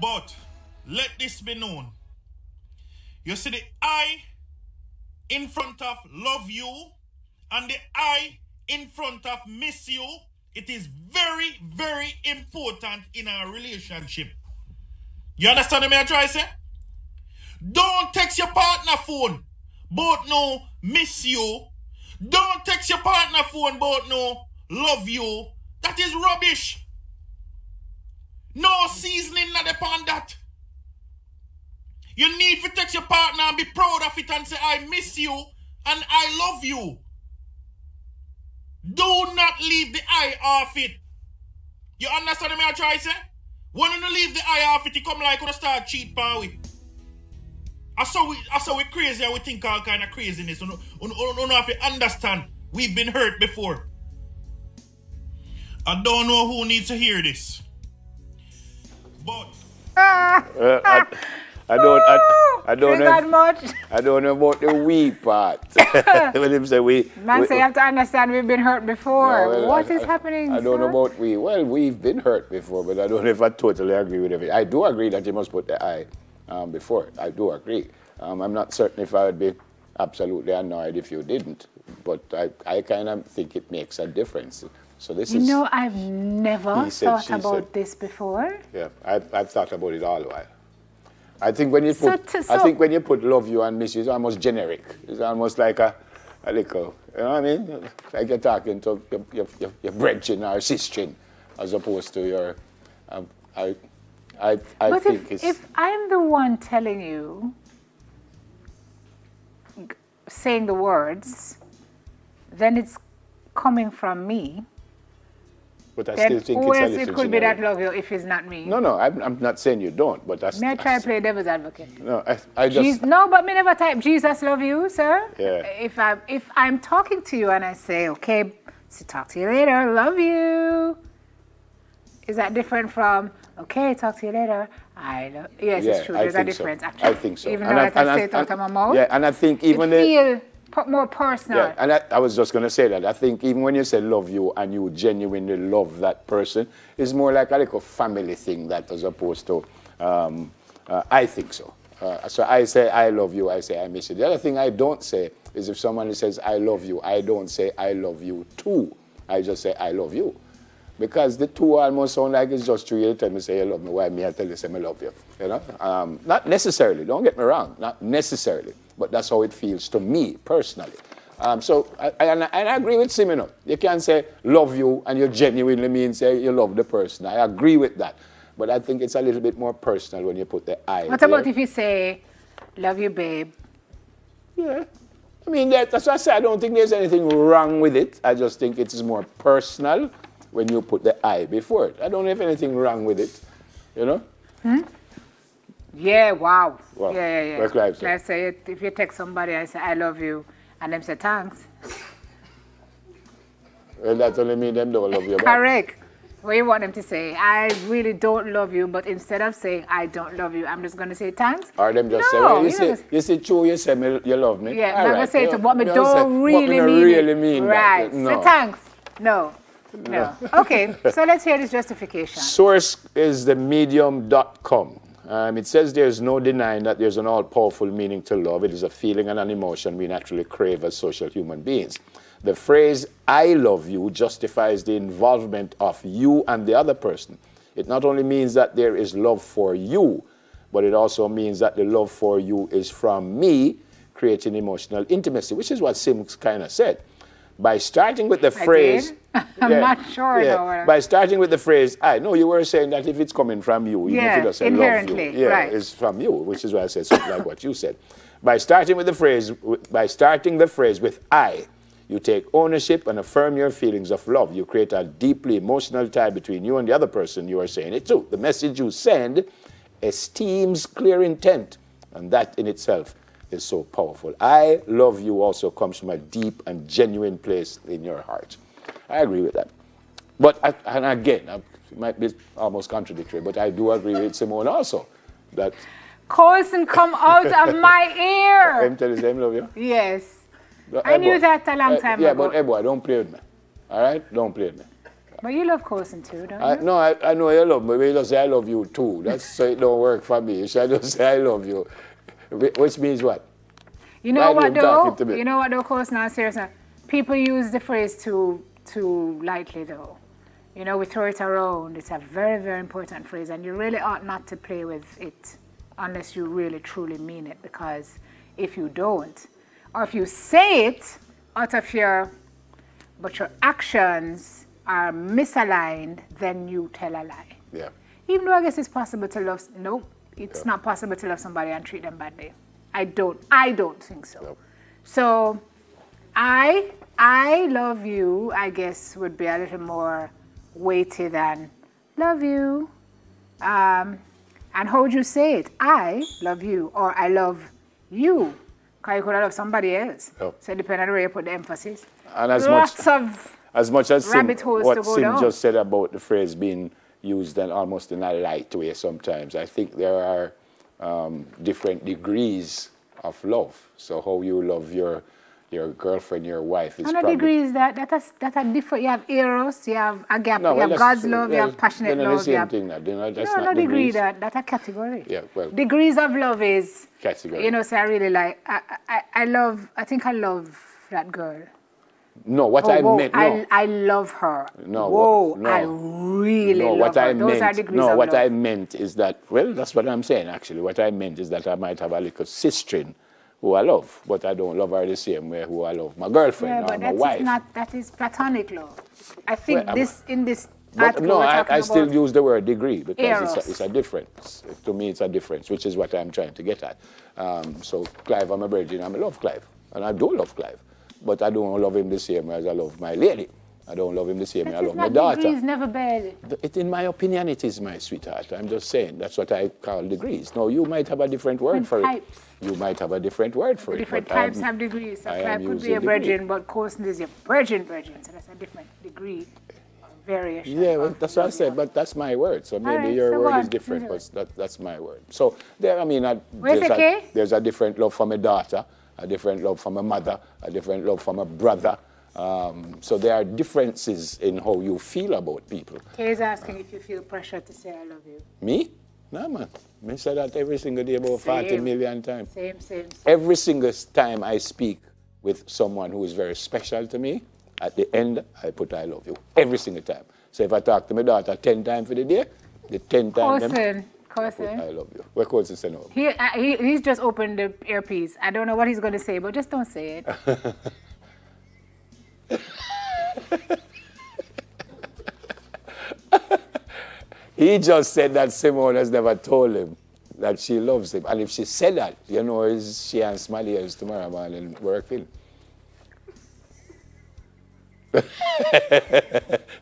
But let this be known. You see the I in front of love you and the I in front of miss you. It is very, very important in our relationship. You understand what I try to say? Don't text your partner phone, both no miss you. Don't text your partner phone, both no love you. That is rubbish. No seasoning not upon that. You need to text your partner and be proud of it and say, I miss you and I love you. Do not leave the eye off it. You understand what I try to say? When you leave the eye off it, you come like you start cheating on it. I saw we crazy and we think all kind of craziness. You don't have to understand. We've been hurt before. I don't know who needs to hear this. But I don't know that much. I don't know about the we part. When him say we, man, say you have to understand we've been hurt before. No, well, what is happening? I don't know about we. Well, we've been hurt before, but I don't know if I totally agree with everything. I do agree that you must put the I before. I do agree. I'm not certain if I would be absolutely annoyed if you didn't, but I kind of think it makes a difference. So this is, you know, I've never thought about this before. Yeah, I've thought about it all the while. I think when you put love you and miss you, it's almost generic. It's almost like a little, you know what I mean? Like you're talking to your brethren or sister, as opposed to your. But if I'm the one telling you, saying the words, then it's coming from me. But I still think it's a little generic. It could be that love you if it's not me. No, no, I'm not saying you don't, but that's... May I try to play devil's advocate? No, I just... no, but me never type, Jesus love you, sir. Yeah. If I'm talking to you and I say, okay, so talk to you later, love you. Is that different from, okay, talk to you later, I love... Yes, yeah, it's true, there's a difference, actually. I think so. Even though I can say it out of my mouth. Yeah, and I think even... more personal. Yeah, and I was just going to say that. I think even when you say love you and you genuinely love that person, it's more like a little family thing that as opposed to, I think so. So I say I love you, I say I miss you. The other thing I don't say is if someone says I love you, I don't say I love you too. I just say I love you. Because the two almost sound like it's just true. You tell me, say you love me, why me? I tell you, say I love you. You know? Not necessarily, don't get me wrong, not necessarily. But that's how it feels to me personally. So I agree with Simino. You can say love you and you genuinely mean say you love the person. I agree with that. But I think it's a little bit more personal when you put the I. What about if you say love you, babe? Yeah. I mean, that's what I say. I don't think there's anything wrong with it. I just think it's more personal when you put the I before it. I don't have anything wrong with it, you know? Hmm? Yeah, wow. Well, yeah. Like I say, if you text somebody and say, I love you, and them say, thanks. Well, that only means them don't love you. Correct. Well, you want them to say, I really don't love you, but instead of saying, I don't love you, I'm just going to say, thanks. Or them just say, well, you say, you love me. Yeah, I'm going to say it, but me don't really mean it. Right, so thanks. No. No. Okay, so let's hear this justification. Source is themedium.com. It says there's no denying that there's an all-powerful meaning to love. It is a feeling and an emotion we naturally crave as social human beings. The phrase, I love you, justifies the involvement of you and the other person. It not only means that there is love for you, but it also means that the love for you is from me, creating emotional intimacy, which is what Sims kind of said. By starting with the phrase... I'm not sure. By starting with the phrase, I know you were saying that if it's coming from you, even if it doesn't love you, it's from you, which is why I said something like what you said. By starting the phrase with I, you take ownership and affirm your feelings of love. You create a deeply emotional tie between you and the other person you are saying it to. The message you send esteems clear intent, and that in itself is so powerful. I love you also comes from a deep and genuine place in your heart. I agree with that. But again, it might be almost contradictory, but I do agree with Simone also. That Colson, come out of my ear. I'm telling you, I love you. Yes. But I knew that a long time ago. Yeah, but hey boy, don't play with me. All right? Don't play with me. But you love Coulson too, don't you? No, I know you love me, but you don't say I love you too. That's so it don't work for me. You should just say I love you, which means what? You know what though? You know what though, Coulson? I'm serious now. People use the phrase too lightly though. You know, we throw it around. It's a very, very important phrase, and you really ought not to play with it unless you really truly mean it. Because if you don't, or if you say it out of your, but your actions are misaligned, then you tell a lie. Yeah. Even though I guess it's possible to love, no, it's not possible to love somebody and treat them badly. I don't think so. Nope. So I love you, I guess, would be a little more weighty than love you. And how would you say it? I love you, or I love you. Because you could love somebody else. Yep. So it depends on where you put the emphasis. And as much as what Sim just said about the phrase being used and almost in a light way sometimes, I think there are different degrees of love. So how you love your girlfriend, your wife is probably... And the degrees that are different. You have eros, you have agape, you have God's love, you have passionate love. They're not the same thing. That's not degrees. That's a category. Yeah, well... Degrees of love is... Category. You know, so I really like... I love... I think I love that girl. No, what I meant... I love her. No, I really love her. Those are degrees of love. No, what I meant is that... Well, that's what I'm saying, actually. What I meant is that I might have a little sistering who I love, but I don't love her the same way who I love my girlfriend or my wife. That is platonic love. I think I still use the word degree because it's a difference. To me, it's a difference, which is what I'm trying to get at. So Clive, I'm a virgin, I love Clive, and I do love Clive, but I don't love him the same way as I love my lady. I don't love him the same way I love my daughter. Degrees never bad. In my opinion, it is, my sweetheart. I'm just saying, that's what I call degrees. Now, you might have a different word for it. You might have a different word for it. Different types have degrees. So I could be a virgin, but Coulson is a virgin. So that's a different degree of variation. Yeah, well, that's what I said, but that's my word. So maybe your word is different, but that's my word. So there, I mean, there's a different love for my daughter, a different love for my mother, a different love for my brother. So there are differences in how you feel about people. Kay is asking if you feel pressure to say I love you. Me? No, man. I say that every single day about 40 million times. Same. Every single time I speak with someone who is very special to me, at the end, I put I love you. Every single time. So if I talk to my daughter 10 times for the day, the 10 times... Coulson. I love you. Where Coulson said no? He's just opened the earpiece. I don't know what he's going to say, but just don't say it. He just said that Simone has never told him that she loves him. And if she said that, you know, she and Smiley is tomorrow morning working.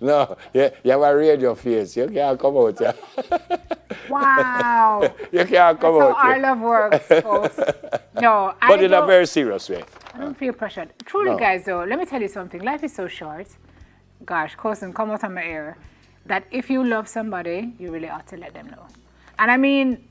No, you have a radio face. You can't come out here. Wow. You can't come out here. That's how our love works, folks. No, but in a very serious way. I don't feel pressured. Truly, guys, though, let me tell you something. Life is so short. Gosh, Coulson, come out on my ear. That if you love somebody, you really ought to let them know. And I mean,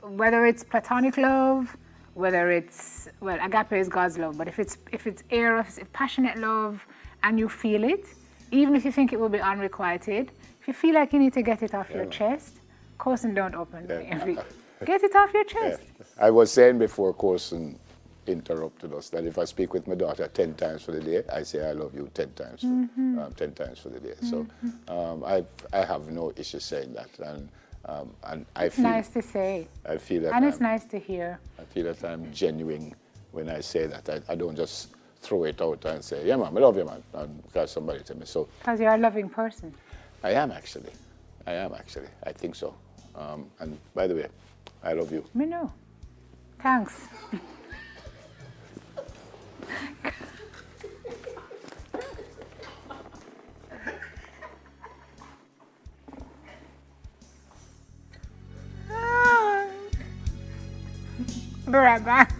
whether it's platonic love, whether it's, well, agape is God's love, but if it's eros, passionate love, and you feel it, even if you think it will be unrequited, if you feel like you need to get it off your chest, Coulson, don't open every. Get it off your chest. Yeah. I was saying before Coulson interrupted us that if I speak with my daughter 10 times for the day, I say I love you 10 times, 10 times for the day. Mm-hmm. So I have no issue saying that, and I feel nice to say. I feel that, and it's nice to hear. I feel that I'm genuine when I say that. I don't just throw it out and say, yeah, man, I love you, man, and because somebody to me. So because you're a loving person. I am actually. I think so. And by the way, I love you. Me know. Thanks. Brother.